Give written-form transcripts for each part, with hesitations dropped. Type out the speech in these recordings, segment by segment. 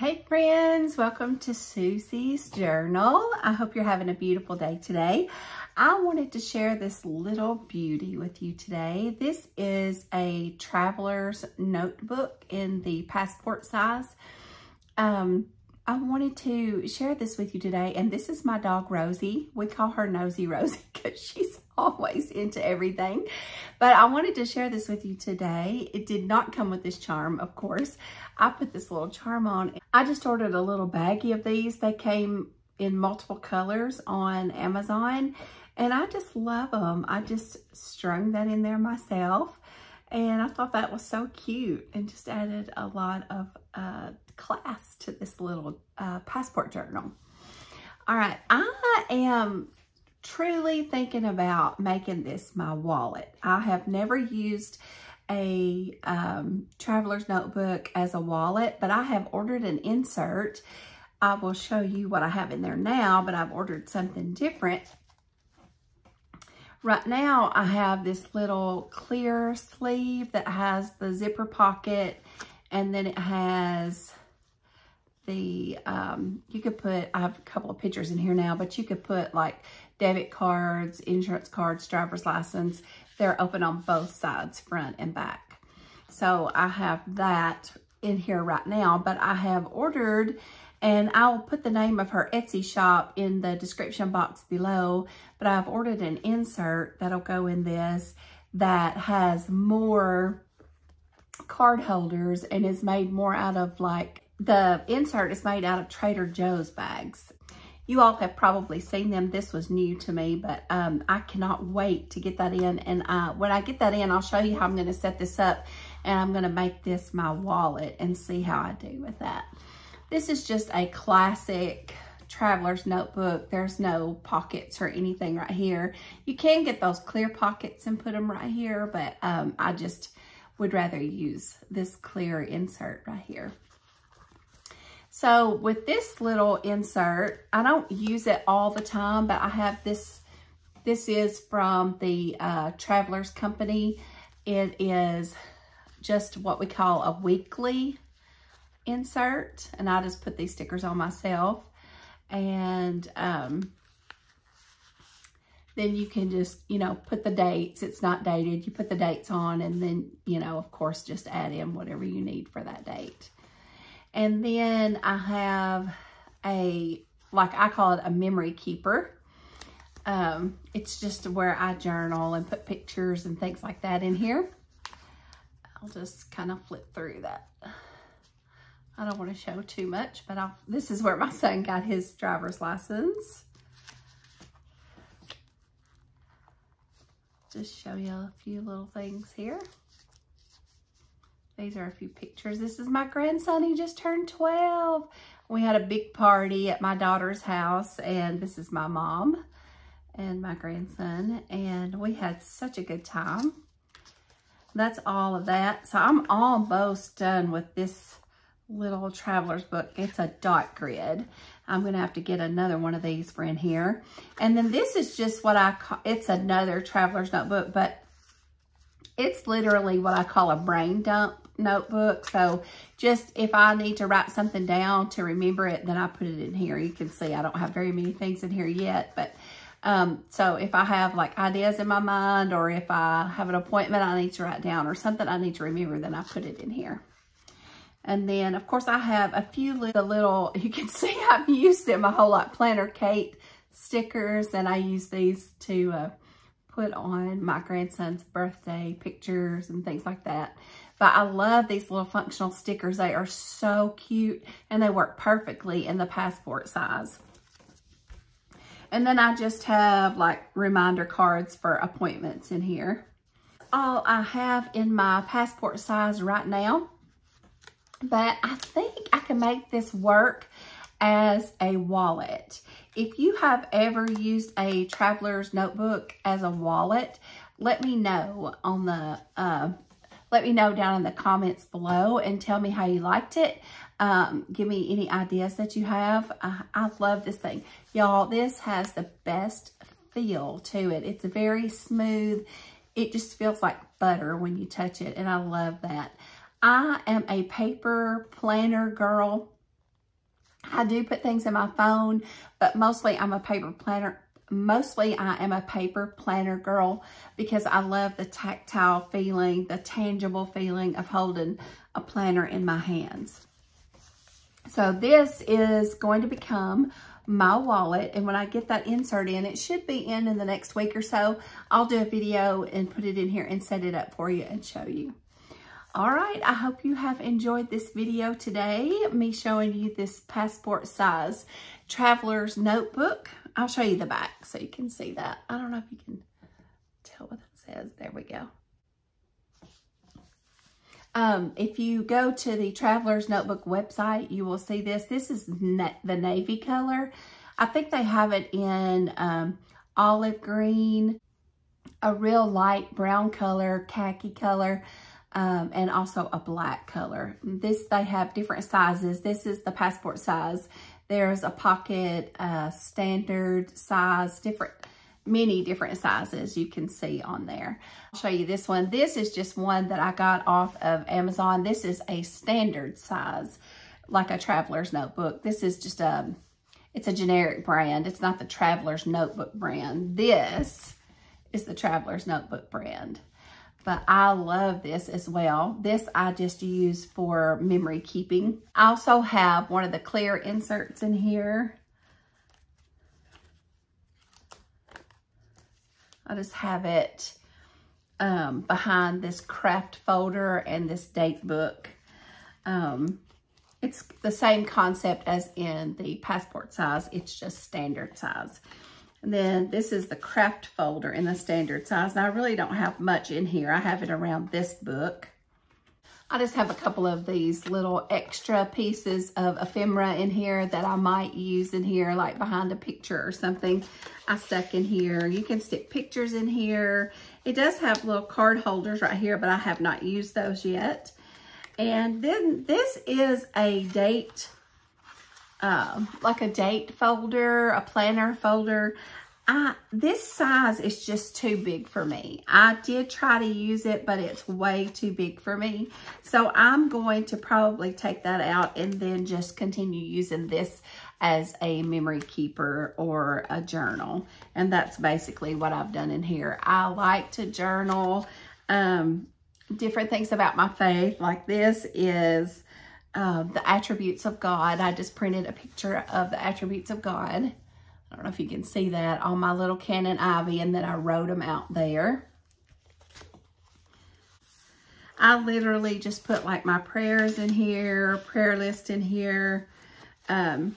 Hey friends, welcome to Suzy's Journal. I hope you're having a beautiful day today. I wanted to share this little beauty with you today. This is a Traveler's notebook in the passport size. I wanted to share this with you today, and this is my dog Rosie. We call her Nosy Rosie because she's always into everything. But I wanted to share this with you today. It did not come with this charm, of course. I put this little charm on. I just ordered a little baggie of these. They came in multiple colors on Amazon, and I just love them. I just strung that in there myself, and I thought that was so cute and just added a lot of class to this little passport journal. All right, I am truly thinking about making this my wallet. I have never used a traveler's notebook as a wallet, but I have ordered an insert. I will show you what I have in there now, but I've ordered something different. Right now I have this little clear sleeve that has the zipper pocket, and then it has the, you could put, I have a couple of pictures in here now, but you could put like debit cards, insurance cards, driver's license. They're open on both sides, front and back. So I have that in here right now, but I have ordered, and I'll put the name of her Etsy shop in the description box below, but I've ordered an insert that'll go in this that has more card holders and is made more out of like, the insert is made out of Trader Joe's bags. You all have probably seen them. This was new to me, but I cannot wait to get that in. And when I get that in, I'll show you how I'm gonna set this up, and I'm gonna make this my wallet and see how I do with that. This is just a classic traveler's notebook. There's no pockets or anything right here. You can get those clear pockets and put them right here, but I just would rather use this clear insert right here. So with this little insert, I don't use it all the time, but I have this. This is from the Travelers company. It is just what we call a weekly insert, and I just put these stickers on myself. And then you can just, you know, put the dates. It's not dated. You put the dates on, and then, you know, of course, just add in whatever you need for that date. And then I have a, like I call it a memory keeper. It's just where I journal and put pictures and things like that in here. I'll just kind of flip through that. I don't want to show too much, but this is where my son got his driver's license. Just show you a few little things here. These are a few pictures. This is my grandson. He just turned 12. We had a big party at my daughter's house, and this is my mom and my grandson, and we had such a good time. That's all of that. So I'm almost done with this little traveler's book. It's a dot grid. I'm gonna have to get another one of these for in here. And then this is just what I call, it's another traveler's notebook, but it's literally what I call a brain dump notebook. So just if I need to write something down to remember it, then I put it in here. You can see I don't have very many things in here yet, but so if I have like ideas in my mind, or if I have an appointment I need to write down, or something I need to remember, then I put it in here. And then of course I have a few little, you can see I've used them a whole lot, Planner Kate stickers, and I use these to put on my grandson's birthday pictures and things like that. But I love these little functional stickers. They are so cute, and they work perfectly in the passport size. And then I just have like reminder cards for appointments in here. All I have in my passport size right now, but I think I can make this work as a wallet. If you have ever used a traveler's notebook as a wallet, let me know on the let me know down in the comments below and tell me how you liked it. Give me any ideas that you have. I love this thing, y'all. This has the best feel to it. It's very smooth. It just feels like butter when you touch it, and I love that. I am a paper planner girl. I do put things in my phone, but mostly I'm a paper planner. Mostly I am a paper planner girl because I love the tactile feeling, the tangible feeling of holding a planner in my hands. So this is going to become my wallet, and when I get that insert in, it should be in the next week or so. I'll do a video and put it in here and set it up for you and show you. All right, I hope you have enjoyed this video today, me showing you this passport size Traveler's notebook. I'll show you the back so you can see that. I don't know if you can tell what that says. There we go. If you go to the Traveler's Notebook website, you will see this. This is the navy color. I think they have it in olive green, a real light brown color, khaki color, and also a black color. This, they have different sizes. This is the passport size. There's a pocket, standard size, different, many different sizes you can see on there. I'll show you this one. This is just one that I got off of Amazon. This is a standard size, like a Traveler's Notebook. This is just a, it's a generic brand. It's not the Traveler's Notebook brand. This is the Traveler's Notebook brand. But I love this as well. This I just use for memory keeping. I also have one of the clear inserts in here. I just have it behind this craft folder and this date book. It's the same concept as in the passport size. It's just standard size. And then this is the craft folder in the standard size. Now, I really don't have much in here. I have it around this book. I just have a couple of these little extra pieces of ephemera in here that I might use in here, like behind a picture or something I stuck in here. You can stick pictures in here. It does have little card holders right here, but I have not used those yet. And then this is a date, like a date folder, a planner folder. This size is just too big for me. I did try to use it, but it's way too big for me. So I'm going to probably take that out and then just continue using this as a memory keeper or a journal. And that's basically what I've done in here. I like to journal different things about my faith. Like this is the attributes of God. I just printed a picture of the attributes of God. I don't know if you can see that on my little Canon Ivy, and then I wrote them out there. I literally just put like my prayers in here, prayer list in here, and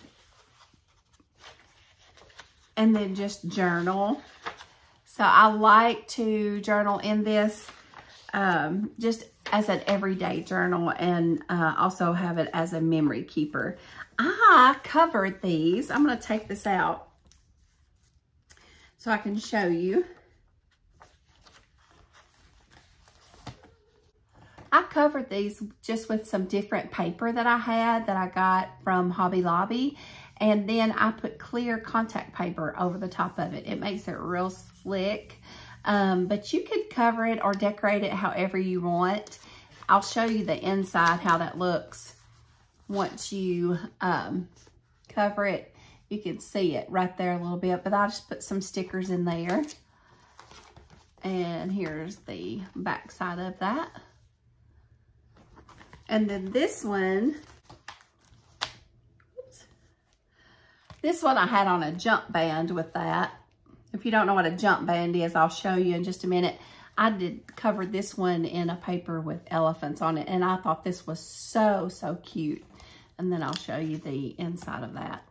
then just journal. So I like to journal in this, just as an everyday journal, and also have it as a memory keeper. I covered these. I'm gonna take this out so I can show you. I covered these just with some different paper that I had that I got from Hobby Lobby, and then I put clear contact paper over the top of it. It makes it real slick. But you could cover it or decorate it however you want. I'll show you the inside, how that looks. Once you cover it, you can see it right there a little bit, but I just put some stickers in there. And here's the back side of that. And then this one, oops, this one I had on a jump band with that. If you don't know what a jump band is, I'll show you in just a minute. I did cover this one in a paper with elephants on it, and I thought this was so, so cute. And then I'll show you the inside of that.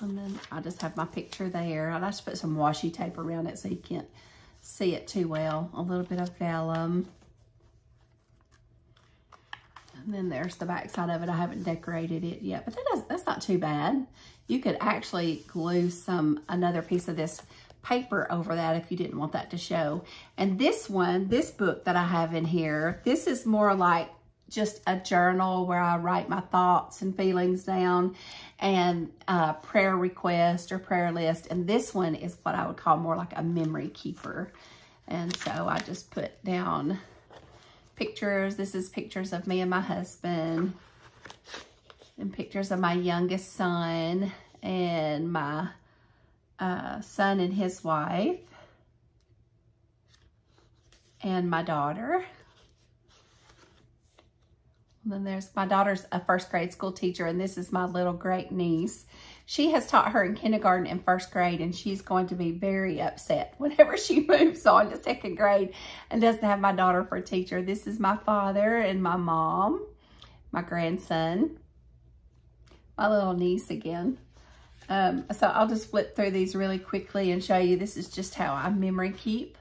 And then I just have my picture there. I just put some washi tape around it so you can't see it too well. A little bit of vellum. And then there's the back side of it. I haven't decorated it yet, but that's not too bad. You could actually glue another piece of this paper over that if you didn't want that to show. And this one, this book that I have in here, this is more like just a journal where I write my thoughts and feelings down, and prayer request or prayer list. And this one is what I would call more like a memory keeper. And so I just put down pictures. This is pictures of me and my husband. and pictures of my youngest son and my son and his wife and my daughter. And then there's my daughter's a first grade school teacher, and this is my little great niece. She has taught her in kindergarten and first grade, and she's going to be very upset whenever she moves on to second grade and doesn't have my daughter for a teacher. This is my father and my mom, my grandson, my little niece again. So I'll just flip through these really quickly and show you. This is just how I memory keep.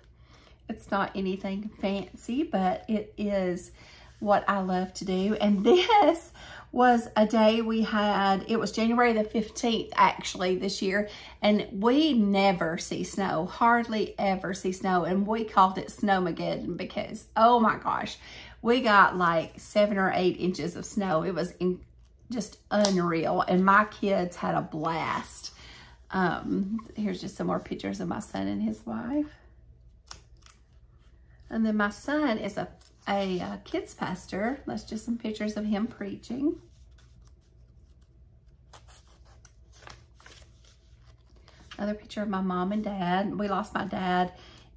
It's not anything fancy, but it is what I love to do. And this was a day we had, it was January the 15th actually this year, and we never see snow, hardly ever see snow, and we called it Snowmageddon because, oh my gosh, we got like 7 or 8 inches of snow. It was just unreal, and my kids had a blast. Here's just some more pictures of my son and his wife. And then my son is a kids pastor. That's just some pictures of him preaching. Another picture of my mom and dad. We lost my dad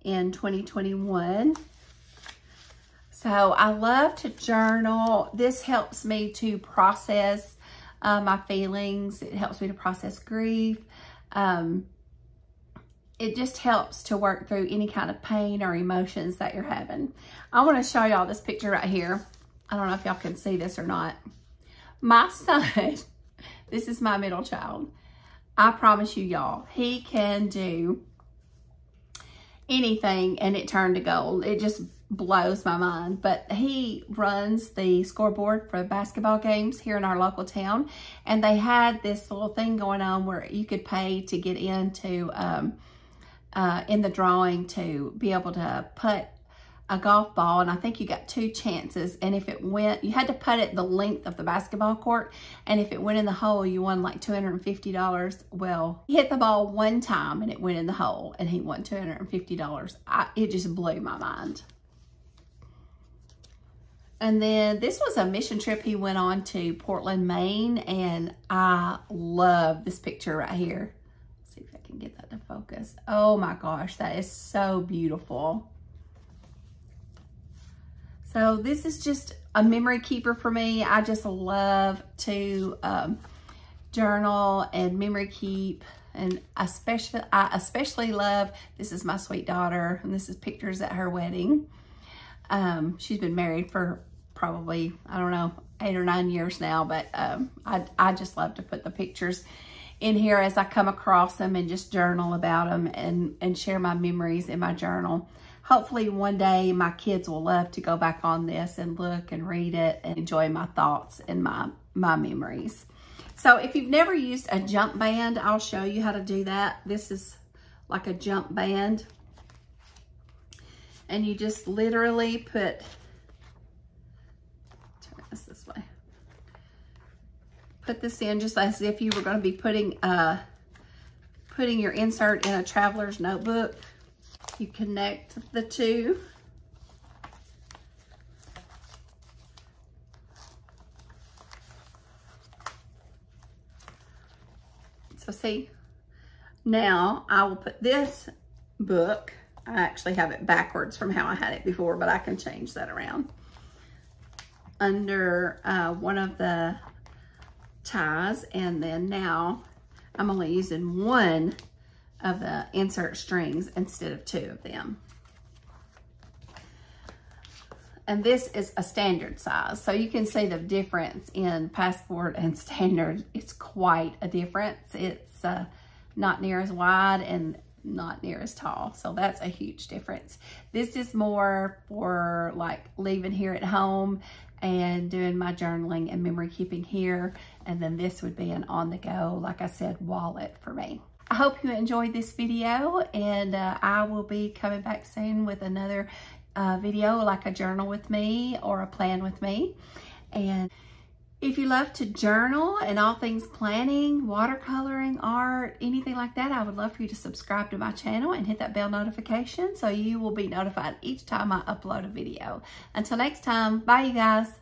in 2021. So I love to journal. This helps me to process my feelings. It helps me to process grief. It just helps to work through any kind of pain or emotions that you're having. I want to show y'all this picture right here. I don't know if y'all can see this or not. My son, this is my middle child. I promise you y'all, he can do anything, and it turned to gold. It just blows my mind. But he runs the scoreboard for basketball games here in our local town. And they had this little thing going on where you could pay to get into, in the drawing to be able to putt a golf ball, and I think you got 2 chances, and if it went, you had to putt it the length of the basketball court, and if it went in the hole, you won like $250. Well, he hit the ball 1 time and it went in the hole, and he won $250. It just blew my mind. And then this was a mission trip he went on to Portland, Maine, and I love this picture right here. See if I can get that to focus. Oh my gosh, that is so beautiful. So this is just a memory keeper for me. I just love to journal and memory keep, and I especially love, this is my sweet daughter, and this is pictures at her wedding. She's been married for probably, I don't know, 8 or 9 years now, but I just love to put the pictures in here as I come across them and just journal about them and share my memories in my journal. Hopefully one day my kids will love to go back on this and look and read it and enjoy my thoughts and my memories. So if you've never used a jump band, I'll show you how to do that. This is like a jump band, and you just literally put, turn this way. Put this in just as if you were going to be putting your insert in a traveler's notebook. You connect the two. So see, now I will put this book, I actually have it backwards from how I had it before, but I can change that around, under one of the ties, and then now I'm only using one of the insert strings instead of 2 of them. And this is a standard size, so you can see the difference in passport and standard. It's quite a difference. It's not near as wide and not near as tall, so that's a huge difference. This is more for like leaving here at home and doing my journaling and memory keeping here. And then this would be an on-the-go, like I said, wallet for me. I hope you enjoyed this video, and I will be coming back soon with another video, like a journal with me or a plan with me. And if you love to journal and all things planning, watercoloring, art, anything like that, I would love for you to subscribe to my channel and hit that bell notification so you will be notified each time I upload a video. Until next time, bye you guys.